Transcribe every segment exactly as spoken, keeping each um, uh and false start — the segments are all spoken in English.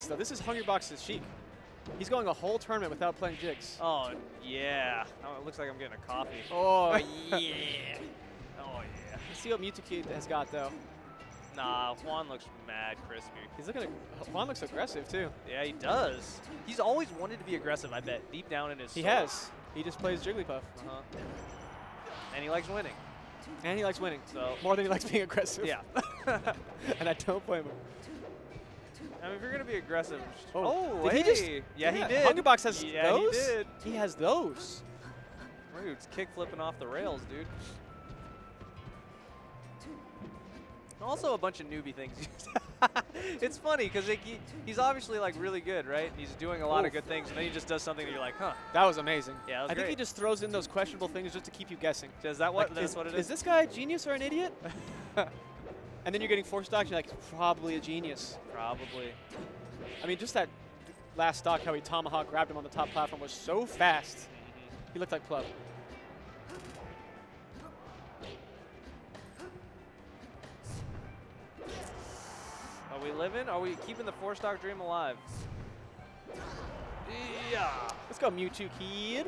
So this is Hungrybox's Sheik. He's going a whole tournament without playing Jigs. Oh, yeah. Oh, it looks like I'm getting a coffee. Oh, yeah. Oh, yeah. Let's see what Mew two King has got, though. Nah, Juan looks mad crispy. He's looking at, Juan looks aggressive, too. Yeah, he does. He's always wanted to be aggressive, I bet, deep down in his soul. He has. He just plays Jigglypuff. Uh-huh. And he likes winning. And he likes winning. So more than he likes being aggressive. Yeah. And I don't blame him. I mean, if you're going to be aggressive. Oh, oh did hey. He just, yeah, yeah, he did. Hungrybox has yeah, those? He did. He has those. Dude's kick flipping off the rails, dude. Also a bunch of newbie things. It's funny because he, he's obviously like really good, right? He's doing a lot Oof. of good things, and then he just does something that you're like, huh? That was amazing. Yeah, that was I great. think he just throws in those questionable things just to keep you guessing. Is that what? Like, that's is, what it is. Is this guy a genius or an idiot? And then you're getting four stocks. You're like, probably a genius. Probably. I mean, just that last stock, how he tomahawk grabbed him on the top platform was so fast. Mm-hmm. He looked like Plub. Are we living? Are we keeping the four-stock dream alive? Yeah. Let's go, Mew two Kid.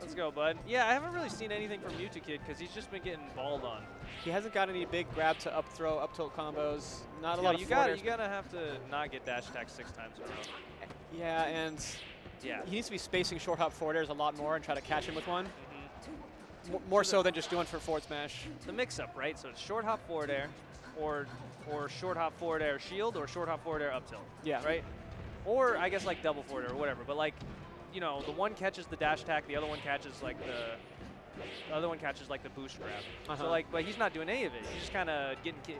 Let's go, bud. Yeah, I haven't really seen anything from Mew two Kid because he's just been getting balled on. He hasn't got any big grab to up throw, up tilt combos. Not a lot of floaters. You gotta have to not get dash attacked six times in a row. Yeah, and yeah, he needs to be spacing short hop forward airs a lot more and try to catch him with one. Mm-hmm. M more so than just doing for forward smash. The mix-up, right? So it's short hop forward air. Or, or short hop forward air shield, or short hop forward air up tilt. Yeah. Right? Or I guess like double forward air or whatever. But like, you know, the one catches the dash attack, the other one catches like the, the other one catches like the boost grab. Uh-huh. So like, but he's not doing any of it. He's just kind of getting ki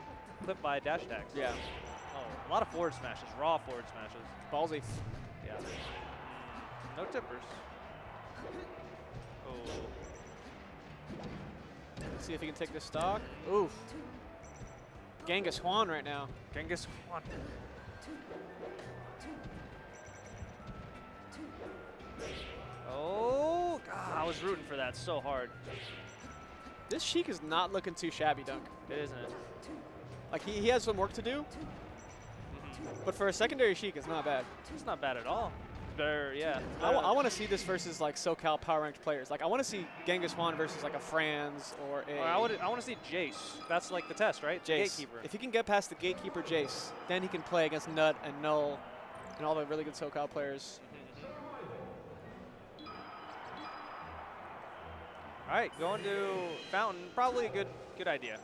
clipped by dash attacks. Yeah. Oh, a lot of forward smashes, raw forward smashes. Ballsy. Yeah. No tippers. Oh. Let's see if he can take this stock. Oof. Genghis Juan right now. Genghis Juan. Oh, God. I was rooting for that so hard. This Sheik is not looking too shabby, Dunk. It isn't. Like, he, he has some work to do, mm-hmm. but for a secondary Sheik, it's not bad. It's not bad at all. It's better, yeah. It's better. I, I want to see this versus, like, SoCal power-ranked players. Like, I want to see Genghis Juan versus, like, a Franz or a... Well, I, would, I want to see Jace. That's, like, the test, right? Jace. Gatekeeper. If he can get past the Gatekeeper Jace, then he can play against Nut and Null and all the really good SoCal players. All right, going to Fountain, probably a good good idea.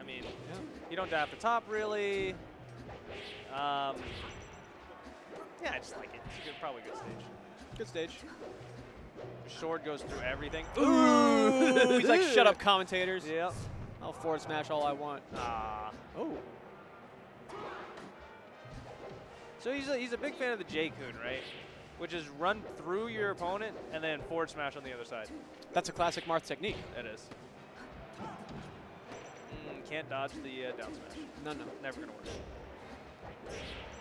I mean, yeah. you don't dive the top, really. Um, yeah, I just like it. It's a good, probably a good stage. Good stage. Sword goes through everything. Ooh! He's like, shut up, commentators. Yep. I'll forward smash all I want. Ah. Oh. So he's a, he's a big fan of the J-Kun, right? Which is run through your opponent and then forward smash on the other side. That's a classic Marth technique. It is. Mm, can't dodge the uh, down smash. No, no, never gonna work.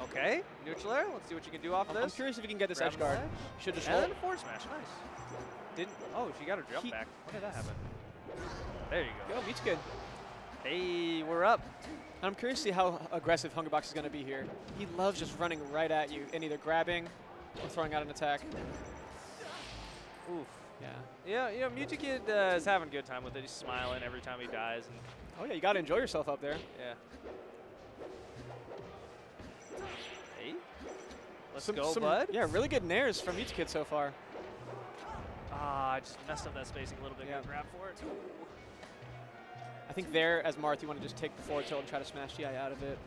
Okay, neutral air. Let's see what you can do off I'm, this. I'm curious if you can get this edge guard. Should just and then forward smash. Nice. Didn't. Oh, she got her jump he, back. How did that happen? There you go. Yo, beat's good. Hey, we're up. I'm curious to see how aggressive Hungrybox is gonna be here. He loves just running right at you and either grabbing. I'm throwing out an attack. Oof. Yeah. Yeah, you know, Mew two Kid uh, is having a good time with it. He's smiling every time he dies. And oh, yeah, you got to enjoy yourself up there. Yeah. Hey. Let's some, go, some, bud. Yeah, really good nairs from Mew two Kid so far. Ah, I just messed up that spacing a little bit. Yeah. Grab for it. I think there, as Marth, you want to just take the forward tilt and try to smash G I out of it.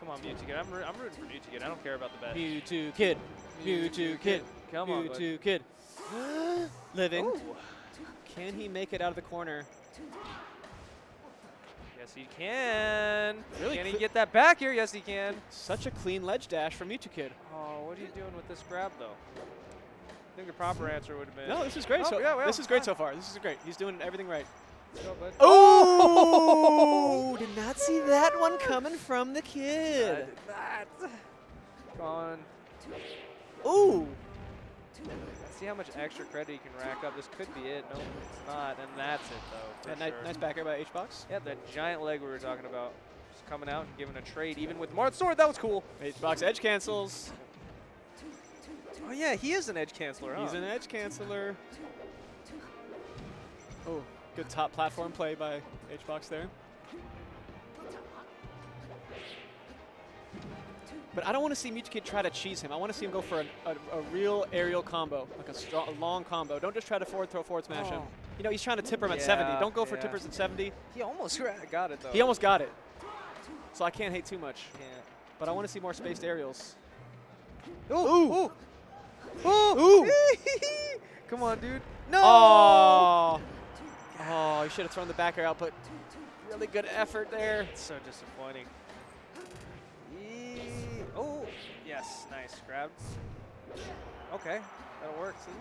Come on, Mew two Kid. I'm, I'm rooting for Mew two Kid. I don't care about the bet. Mew two Kid. Mew two Kid. Come on, Mew two Kid. Living. Ooh. Can he make it out of the corner? Yes, he can. Really? Can he get that back here? Yes, he can. Such a clean ledge dash from Mew two Kid. Oh, what are you doing with this grab, though? I think the proper answer would have been. No, this is great. Oh, so yeah, well, this is great ah. so far. This is great. He's doing everything right. Go, bud. Oh! Did not see that one coming from the kid. I did not. Gone. Ooh. That's see how much extra credit you can rack up. This could be it. No, it's not. And that's it, though. Yeah, sure. Nice back air by H box. Yeah, that giant leg we were talking about. Just coming out and giving a trade, even with Marth's sword. That was cool. H box edge cancels. Oh, yeah, he is an edge canceler, huh? He's an edge canceler. Oh, good top platform play by H box there. But I don't want to see Mew two King try to cheese him. I want to see him go for an, a, a real aerial combo, like a, strong, a long combo. Don't just try to forward throw, forward smash oh. him. You know, he's trying to tipper him yeah, at seventy. Don't go for yeah. tippers at seventy. He almost got it, though. He almost got it. So I can't hate too much. Yeah. But I want to see more spaced aerials. Ooh! Ooh! Ooh! Ooh. Ooh. Come on, dude. No! Oh, oh you should have thrown the back air output. Really good effort there. It's so disappointing. Oh, yes, nice grab. Okay, that'll work, see?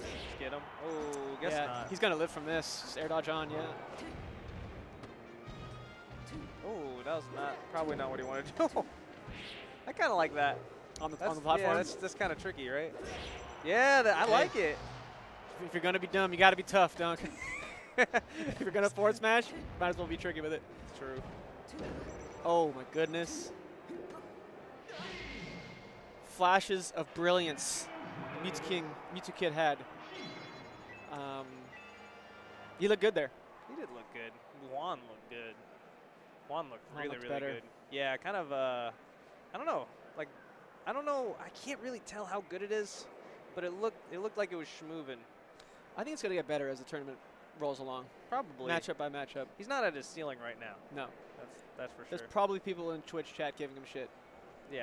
Just get him. Oh, guess yeah, not. He's going to live from this. Just air dodge on, yeah. Oh, that was not, probably not what he wanted to do. I kind of like that. On the, on the platform? Yeah, that's, that's kind of tricky, right? Yeah, that, I okay. like it. If you're going to be dumb, you got to be tough, Dunk. If you're going to forward smash, might as well be tricky with it. It's true. Oh my goodness. Flashes of brilliance Mew two King, Mew two Kid had. Um, he looked good there. He did look good. Juan looked good. Juan looked Juan really, really better. good. Yeah, kind of, uh, I don't know. Like, I don't know. I can't really tell how good it is, but it looked, it looked like it was schmoovin'. I think it's going to get better as the tournament rolls along. Probably. Matchup by matchup. He's not at his ceiling right now. No. That's, that's for sure. There's probably people in Twitch chat giving him shit.